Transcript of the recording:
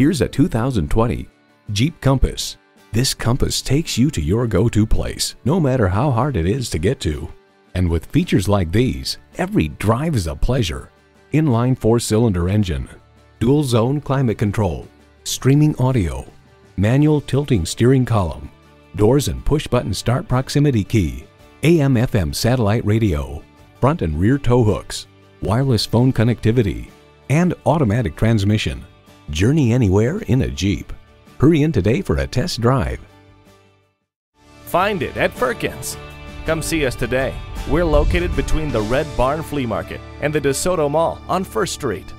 Here's a 2020 Jeep Compass. This Compass takes you to your go-to place, no matter how hard it is to get to. And with features like these, every drive is a pleasure. Inline 4-cylinder engine, dual zone climate control, streaming audio, manual tilting steering column, doors and push button start proximity key, AM/FM satellite radio, front and rear tow hooks, wireless phone connectivity, and automatic transmission. Journey anywhere in a Jeep. Hurry in today for a test drive. Find it at Firkins. Come see us today. We're located between the Red Barn Flea Market and the DeSoto Mall on 1st Street.